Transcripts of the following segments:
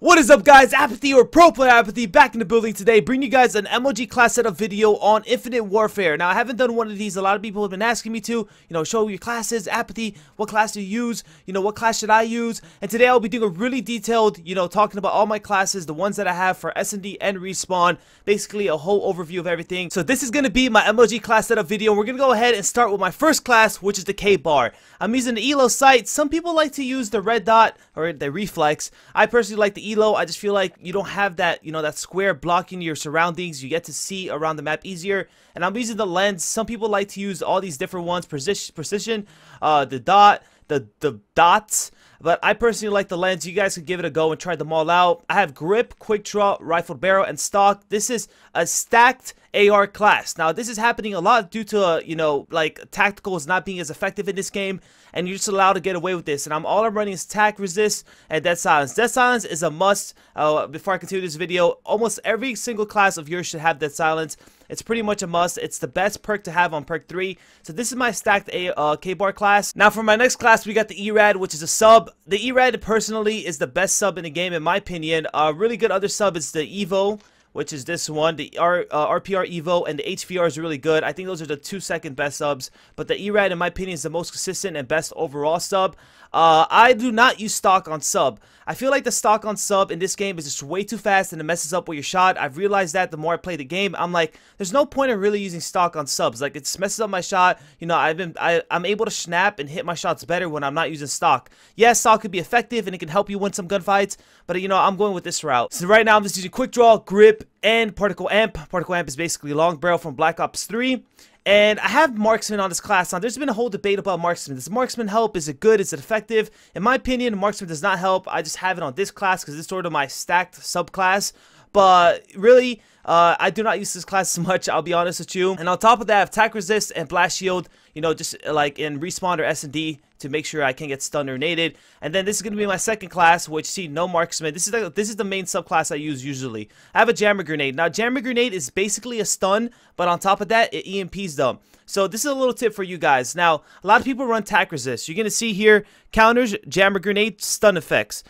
What is up, guys? Apathy, or Pro Player Apathy, back in the building today, bringing you guys an MLG class setup video on Infinite Warfare. Now, I haven't done one of these. A lot of people have been asking me to, show your classes, Apathy, what class do you use, what class should I use, and today I'll be doing a really detailed, talking about all my classes, the ones that I have for S&D and Respawn, basically a whole overview of everything. So this is going to be my MLG class setup video. We're going to go ahead and start with my first class, which is the K-Bar. I'm using the ELO sight. Some people like to use the red dot, or the reflex. I personally like the ELO. I just feel like you don't have that, that square blocking your surroundings. You get to see around the map easier. And I'm using the lens. Some people like to use all these different ones, precision, the dot, the dots. But I personally like the lens. You guys can give it a go and try them all out. I have grip, quick draw, rifled barrel, and stock. This is a stacked AR class. Now, this is happening a lot due to, like tacticals not being as effective in this game, and you're just allowed to get away with this. And all I'm running is tac, resist, and dead silence. Dead silence is a must. Before I continue this video, almost every single class of yours should have dead silence. It's pretty much a must. It's the best perk to have on perk 3. So this is my stacked K-Bar class. Now for my next class, we got the ERAD, which is a sub. The ERAD personally is the best sub in the game, in my opinion. A really good other sub is the Evo, which is this one. The RPR Evo and the HVR is really good. I think those are the two second best subs, but the ERAD, in my opinion, is the most consistent and best overall sub. I do not use stock on sub. I feel like the stock on sub in this game is just way too fast and it messes up with your shot. I've realized that the more I play the game. I'm like, there's no point in really using stock on subs. Like, it messes up my shot. I'm able to snap and hit my shots better when I'm not using stock. Yes, stock could be effective and it can help you win some gunfights, but I'm going with this route. So right now I'm just using quick draw, grip, and particle amp. Particle amp is basically long barrel from Black Ops 3. And I have Marksman on this class. Now, there's been a whole debate about Marksman. Does Marksman help? Is it good? Is it effective? In my opinion, Marksman does not help. I just have it on this class because it's sort of my stacked subclass. But really, I do not use this class as much, I'll be honest with you. And on top of that, I have tac, resist, and blast shield, just like in Respawn or S&D, to make sure I can't get stunned or naded. And then this is going to be my second class, which, see, no Marksman. This is the main subclass I use usually. I have a jammer grenade. Now, jammer grenade is basically a stun, but on top of that, it EMPs them. So this is a little tip for you guys. Now, a lot of people run tac, resist. You're going to see here, counters, jammer grenade, stun effects.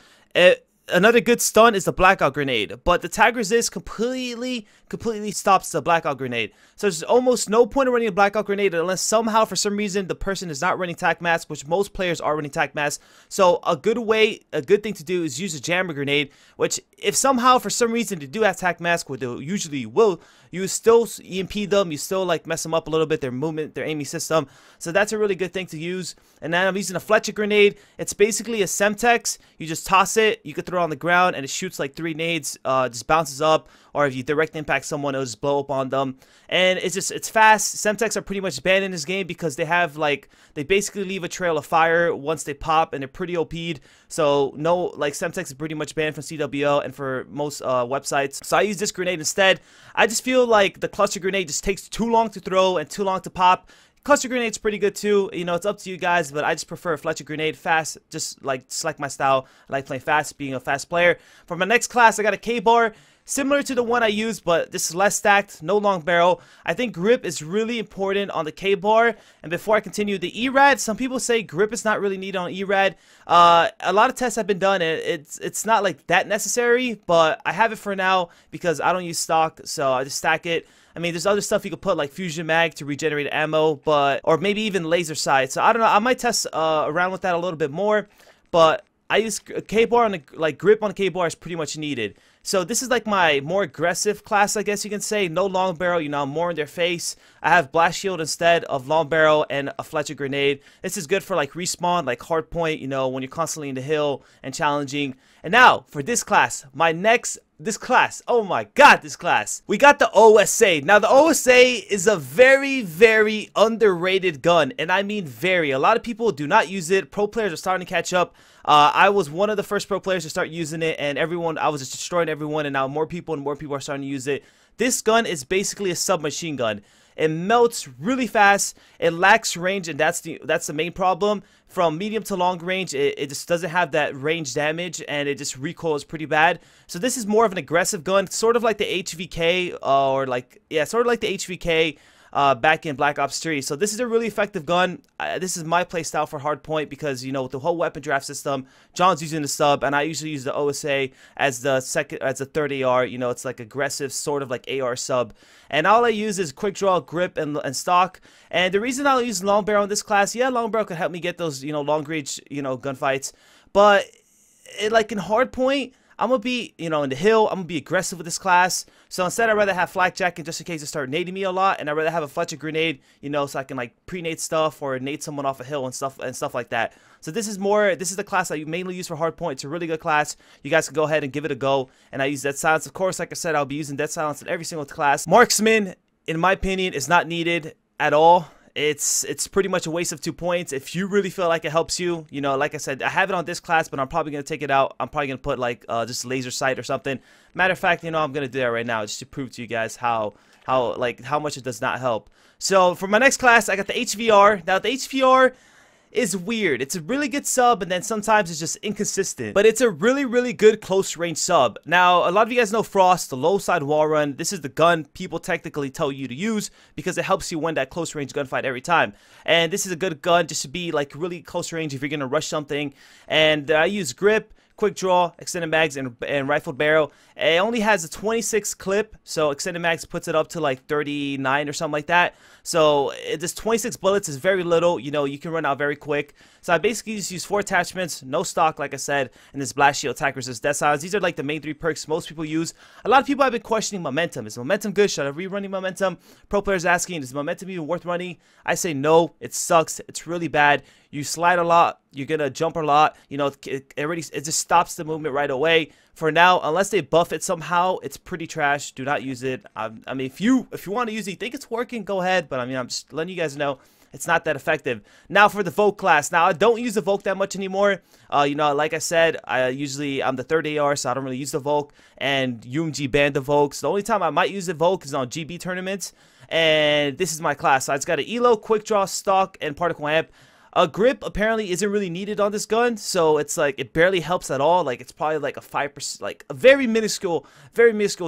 Another good stun is the blackout grenade, but the tac resist completely stops the blackout grenade. So there's almost no point in running a blackout grenade unless somehow, for some reason, the person is not running tac mask, which most players are running tac mask. So a good thing to do is use a jammer grenade, which if somehow, for some reason, they do have tac mask, which they usually will, you still EMP them, you still like mess them up a little bit, their movement, their aiming system. So that's a really good thing to use. And then I'm using a Fletcher grenade. It's basically a Semtex. You just toss it, you could throw on the ground, and it shoots like 3 nades, just bounces up, or if you direct impact someone, it'll just blow up on them. And it's fast. Semtex are pretty much banned in this game because they have they basically leave a trail of fire once they pop, and they're pretty OP'd. So Semtex is pretty much banned from CWL and for most websites. So I use this grenade instead. I just feel like the cluster grenade just takes too long to throw and too long to pop. Cluster grenade's pretty good too, it's up to you guys, but I just prefer a Fletcher grenade, fast, just like my style. I like playing fast, being a fast player. For my next class, I got a K-Bar, similar to the one I used, but this is less stacked, no long barrel. I think grip is really important on the K-Bar. And before I continue, the ERAD, some people say grip is not really needed on ERAD. A lot of tests have been done, and it's not like that necessary, but I have it for now because I don't use stock, so I just stack it. I mean, there's other stuff you could put, like fusion mag to regenerate ammo, or maybe even laser sight. So I don't know. I might test around with that a little bit more, but I use K-Bar on grip on K-Bar is pretty much needed. So this is like my more aggressive class, I guess you can say. No long barrel, I'm more in their face. I have blast shield instead of long barrel and a Fletcher grenade. This is good for like Respawn, like hard point, when you're constantly in the hill and challenging. And now for this class, this class, we got the OSA. Now the OSA is a very, very underrated gun, and I mean very. A lot of people do not use it. Pro players are starting to catch up. I was one of the first pro players to start using it, and I was just destroying everyone, and now more people are starting to use it. This gun is basically a submachine gun. It melts really fast. It lacks range, and that's the main problem. From medium to long range, it just doesn't have that range damage, and it just recoils pretty bad. So this is more of an aggressive gun, sort of like the HVK, back in Black Ops 3. So this is a really effective gun. This is my playstyle for Hardpoint because, you know, with the whole weapon draft system, John's using the sub, and I usually use the OSA as the third AR. You know, it's like aggressive, sort of like AR sub. And all I use is quick draw, grip, and stock. And the reason I'll use long barrel in this class, yeah, long barrel could help me get those, you know, long reach, you know, gunfights. But it, like in Hardpoint, I'm going to be, you know, in the hill. I'm going to be aggressive with this class. So instead, I'd rather have flak jacket just in case they start nading me a lot. And I'd rather have a Fletcher grenade, you know, so I can, like, pre-nade stuff or nade someone off a hill and stuff like that. So this is more, this is the class that you mainly use for Hardpoint. It's a really good class. You guys can go ahead and give it a go. And I use Dead Silence. Of course, like I said, I'll be using Dead Silence in every single class. Marksman, in my opinion, is not needed at all. It's pretty much a waste of 2 points. If you really feel like it helps you, you know, like I said, I have it on this class, but I'm probably going to take it out. I'm probably going to put, like, just laser sight or something. Matter of fact, you know, I'm going to do that right now just to prove to you guys how much it does not help. So, for my next class, I got the HVR. Now, the HVR is weird. It's a really good sub, and then sometimes it's just inconsistent. But it's a really, really good close-range sub. Now, a lot of you guys know Frost, the low-side wall run. This is the gun people technically tell you to use because it helps you win that close-range gunfight every time. And this is a good gun just to be, like, really close-range if you're going to rush something. And I use grip, quick draw, extended mags, and rifled barrel. It only has a 26 clip, so extended mags puts it up to like 39 or something like that. So this 26 bullets is very little. You know, you can run out very quick. So I basically just use 4 attachments, no stock, like I said, and this blast shield, attack resist, death silence. These are like the main 3 perks most people use. A lot of people have been questioning momentum. Is momentum good? Should I be running momentum? Pro players asking, is momentum even worth running? I say no. It sucks. It's really bad. You slide a lot. You're gonna jump a lot. You know, it just stops the movement right away. For now, unless they buff it somehow, it's pretty trash. Do not use it. I mean, if you want to use it, you think it's working, go ahead. But I mean, I'm just letting you guys know it's not that effective. Now for the Volk class. Now I don't use the Volk that much anymore. You know, like I said, I'm the third AR, so I don't really use the Volk. And UMG banned the Volk. So the only time I might use the Volk is on GB tournaments. And this is my class. So it's got an ELO, quick draw, stock, and particle amp. A grip apparently isn't really needed on this gun, so it's like it barely helps at all. Like it's probably like a 5%, like a very minuscule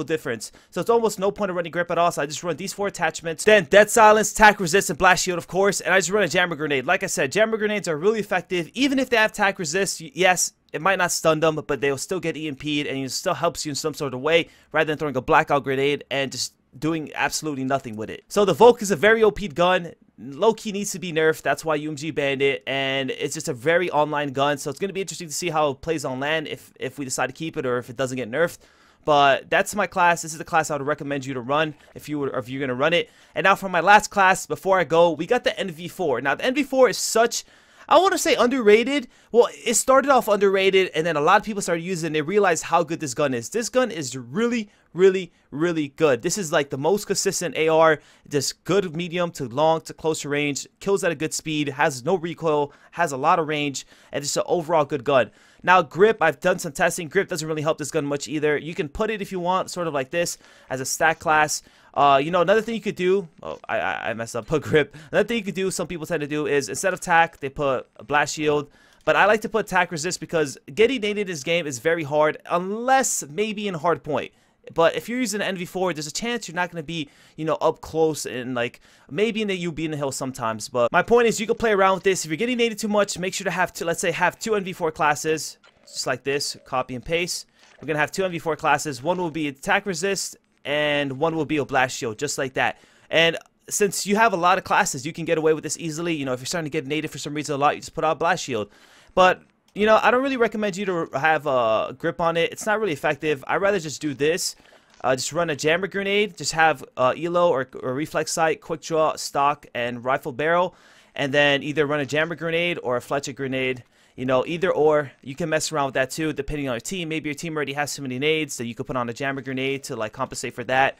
difference. So it's almost no point of running grip at all. So I just run these 4 attachments, then dead silence, attack resist, and blast shield, of course. And I just run a jammer grenade. Like I said, jammer grenades are really effective, even if they have attack resist. Yes, it might not stun them, but they'll still get EMP'd, and it still helps you in some sort of way rather than throwing a blackout grenade and just doing absolutely nothing with it. So the Volk is a very OP gun. Low-key needs to be nerfed. That's why UMG banned it, and it's just a very online gun, so it's going to be interesting to see how it plays on land if we decide to keep it or if it doesn't get nerfed. But that's my class. This is the class I would recommend you to run if you're going to run it. And now for my last class, before I go, we got the NV4. Now, the NV4 is such, I want to say, underrated. Well, it started off underrated, and then a lot of people started using it, and they realized how good this gun is. This gun is really good. This is like the most consistent AR, just good medium to long to closer range, kills at a good speed, has no recoil, has a lot of range, and just an overall good gun. Now grip, I've done some testing. Grip doesn't really help this gun much either. You can put it if you want, sort of like this, as a stack class. You know, another thing you could do, oh, I messed up, put grip. Another thing you could do, some people tend to do, is instead of attack, they put a blast shield. But I like to put attack resist because getting naded in this game is very hard, unless maybe in Hardpoint. But if you're using an NV4, there's a chance you're not going to be, you know, up close and, like, maybe in the UB in the hill sometimes. But my point is you can play around with this. If you're getting naded too much, make sure to have two, let's say, have 2 NV4 classes, just like this, copy and paste. We're going to have 2 NV4 classes. One will be attack resist and one will be a blast shield, just like that. And since you have a lot of classes, you can get away with this easily. You know, if you're starting to get naded for some reason a lot, you just put out blast shield. But you know, I don't really recommend you to have a grip on it. It's not really effective. I'd rather just do this. Just run a jammer grenade. Just have ELO or reflex sight, quick draw, stock, and rifle barrel. And then either run a jammer grenade or a Fletcher grenade. You know, either or. You can mess around with that too, depending on your team. Maybe your team already has so many nades that you could put on a jammer grenade to, like, compensate for that.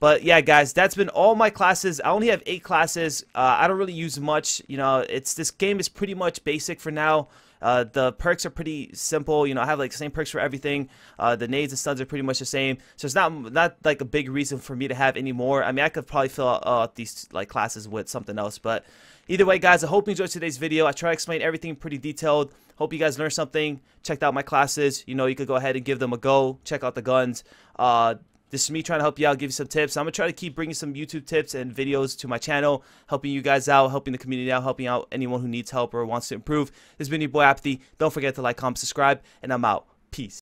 But yeah, guys, that's been all my classes. I only have 8 classes. I don't really use much. You know, this game is pretty much basic for now. The perks are pretty simple. You know, I have, like, the same perks for everything. The nades and stuns are pretty much the same. So it's not like a big reason for me to have any more. I mean, I could probably fill out these, like, classes with something else. But either way, guys, I hope you enjoyed today's video. I try to explain everything pretty detailed. Hope you guys learned something. Checked out my classes. You know, you could go ahead and give them a go. Check out the guns. This is me trying to help you out, give you some tips. I'm going to try to keep bringing some YouTube tips and videos to my channel, helping you guys out, helping the community out, helping out anyone who needs help or wants to improve. This has been your boy Apathy. Don't forget to like, comment, subscribe, and I'm out. Peace.